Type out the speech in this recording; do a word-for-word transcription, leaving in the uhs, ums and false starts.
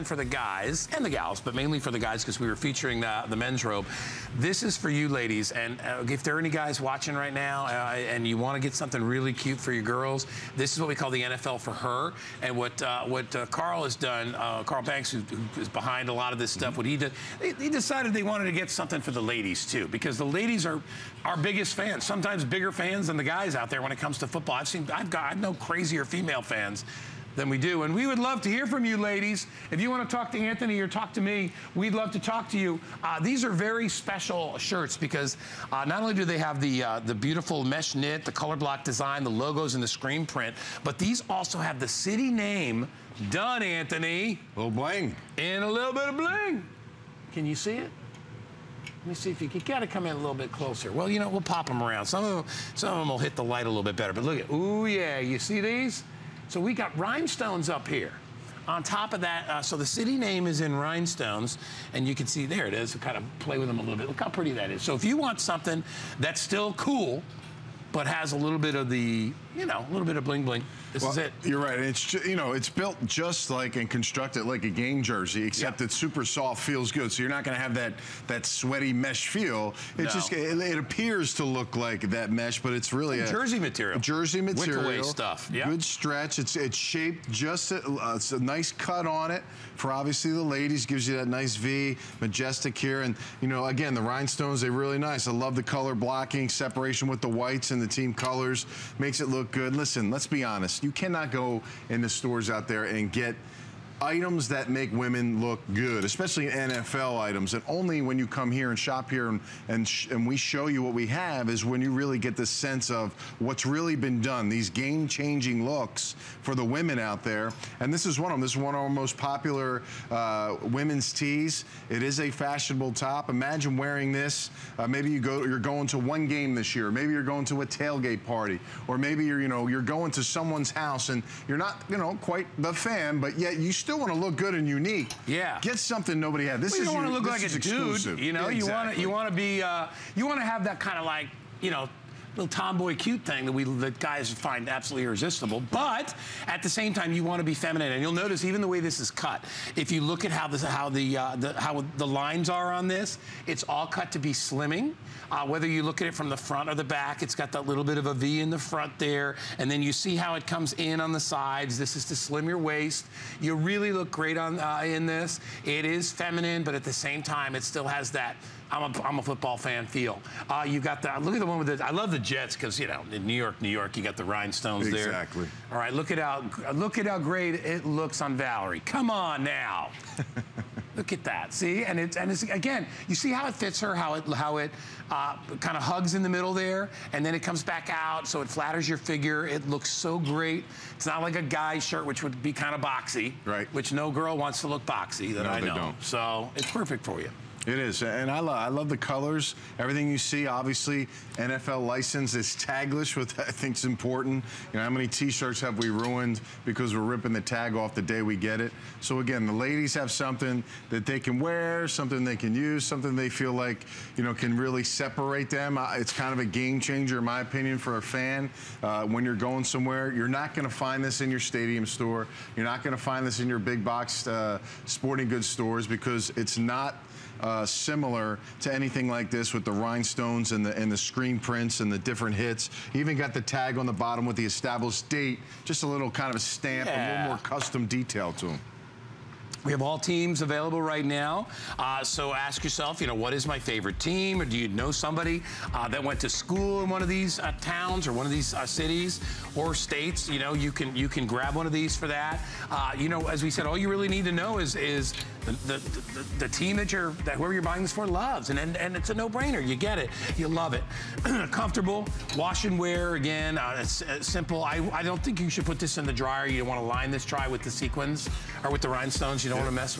And for the guys and the gals, but mainly for the guys because we were featuring the, the men's robe. This is for you ladies, and uh, if there are any guys watching right now uh, and you want to get something really cute for your girls, this is what we call the N F L for her. And what uh, what uh, Carl has done, uh, Carl Banks, who, who is behind a lot of this stuff, mm-hmm. what he did, he, he decided they wanted to get something for the ladies too, because the ladies are our biggest fans, sometimes bigger fans than the guys out there when it comes to football. I've seen, I've got, I know crazier female fans than we do, and we would love to hear from you ladies. If you want to talk to Anthony or talk to me, we'd love to talk to you. Uh, these are very special shirts because uh, not only do they have the uh, the beautiful mesh knit, the color block design, the logos, and the screen print, but these also have the city name done, Anthony. A little bling. And a little bit of bling. Can you see it? Let me see if you, you got to come in a little bit closer. Well, you know, we'll pop them around. Some of them, some of them will hit the light a little bit better, but look at, ooh yeah, you see these? So we got rhinestones up here. On top of that, uh, so the city name is in rhinestones, and you can see there it is. We kind of play with them a little bit. Look how pretty that is. So if you want something that's still cool, but has a little bit of the, you know, a little bit of bling bling. This well, is it. You're right. It's, you know, it's built just like and constructed like a game jersey, except yeah. it's super soft, feels good. So you're not going to have that that sweaty mesh feel. It's no. just it, it appears to look like that mesh, but it's really a jersey material. Jersey material. Wickaway stuff. Yeah. Good stretch. It's it's shaped just a, uh, it's a nice cut on it for obviously the ladies. Gives you that nice V, majestic here, and you know again the rhinestones, they're really nice. I love the color blocking, separation with the whites and the team colors. Makes it look good. Listen, let's be honest. You cannot go in the stores out there and get items that make women look good, especially N F L items. And only when you come here and shop here and and, sh and we show you what we have is when you really get the sense of what's really been done. These game-changing looks for the women out there. And this is one of them. This is one of our most popular uh, women's tees. It is a fashionable top. Imagine wearing this. Uh, maybe you go, you're going to one game this year. Maybe you're going to a tailgate party, or maybe you're you know you're going to someone's house and you're not you know quite the fan, but yet you. Still want to look good and unique. Yeah. Get something nobody had. This well, you don't want to look like a dude. You know, yeah, exactly. you want to you want to be uh, you want to have that kind of like you know little tomboy cute thing that we that guys find absolutely irresistible. But at the same time, you want to be feminine, and you'll notice even the way this is cut. If you look at how this how the uh, the how the lines are on this, it's all cut to be slimming. Uh, whether you look at it from the front or the back, it's got that little bit of a V in the front there, and then you see how it comes in on the sides. This is to slim your waist. You really look great on uh, in this. It is feminine, but at the same time, it still has that I'm a, I'm a football fan feel. Uh, you got the look at the one with the I love the Jets because you know in New York, New York, you got the rhinestones exactly. there. Exactly. All right, look at how look at how great it looks on Valerie. Come on now. Look at that. See, and it's and it's again. You see how it fits her, how it how it uh, kind of hugs in the middle there, and then it comes back out, so it flatters your figure. It looks so great. It's not like a guy's shirt, which would be kind of boxy, right? Which no girl wants to look boxy. That no, I know. They don't. So it's perfect for you. It is, and I love, I love the colors. Everything you see, obviously, N F L license is tagless, which I think is important. You know, how many T-shirts have we ruined because we're ripping the tag off the day we get it? So again, the ladies have something that they can wear, something they can use, something they feel like, you know, can really separate them. It's kind of a game changer, in my opinion, for a fan. Uh, when you're going somewhere, you're not going to find this in your stadium store. You're not going to find this in your big box uh, sporting goods stores because it's not... Uh, similar to anything like this with the rhinestones and the and the screen prints and the different hits. You even got the tag on the bottom with the established date, just a little kind of a stamp, yeah. a little more custom detail to them. We have all teams available right now, uh, so ask yourself, you know, what is my favorite team? Or do you know somebody uh, that went to school in one of these uh, towns or one of these uh, cities or states? You know, you can you can grab one of these for that. Uh, you know, as we said, all you really need to know is is the the, the, the team that you're that whoever you're buying this for loves, and and, and it's a no-brainer. You get it, you love it, comfortable, wash and wear again. Uh, it's, it's simple. I I don't think you should put this in the dryer. You don't want to line this dry with the sequins or with the rhinestones. You don't. I don't want to mess with